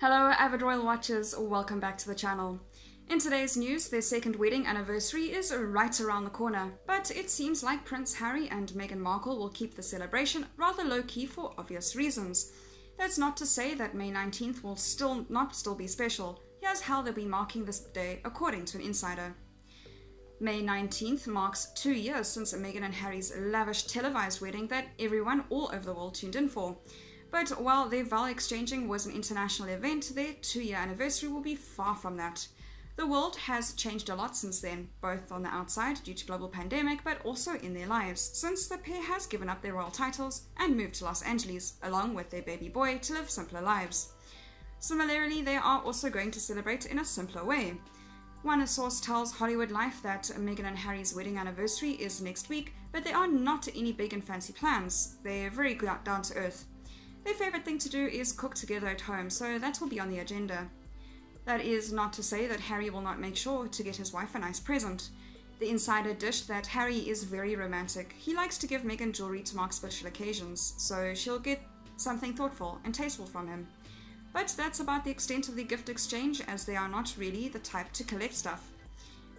Hello, avid royal watchers, welcome back to the channel. In today's news, their second wedding anniversary is right around the corner, but it seems like Prince Harry and Meghan Markle will keep the celebration rather low-key for obvious reasons. That's not to say that May 19th will still not be special. Here's how they'll be marking this day according to an insider. May 19th marks 2 years since Meghan and Harry's lavish televised wedding that everyone all over the world tuned in for. But while their vow exchanging was an international event, their 2-year anniversary will be far from that. The world has changed a lot since then, both on the outside due to global pandemic, but also in their lives, since the pair has given up their royal titles and moved to Los Angeles, along with their baby boy, to live simpler lives. Similarly, they are also going to celebrate in a simpler way. One source tells Hollywood Life that Meghan and Harry's wedding anniversary is next week, but there are not any big and fancy plans. They're very down to earth. Their favourite thing to do is cook together at home, so that will be on the agenda. That is not to say that Harry will not make sure to get his wife a nice present. The insider dished that Harry is very romantic. He likes to give Meghan jewellery to mark special occasions, so she'll get something thoughtful and tasteful from him. But that's about the extent of the gift exchange, as they are not really the type to collect stuff.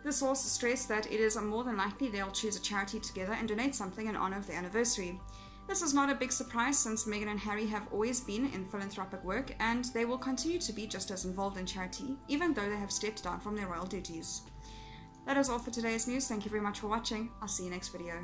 The source stressed that it is more than likely they'll choose a charity together and donate something in honour of their anniversary. This is not a big surprise since Meghan and Harry have always been in philanthropic work, and they will continue to be just as involved in charity, even though they have stepped down from their royal duties. That is all for today's news. Thank you very much for watching. I'll see you next video.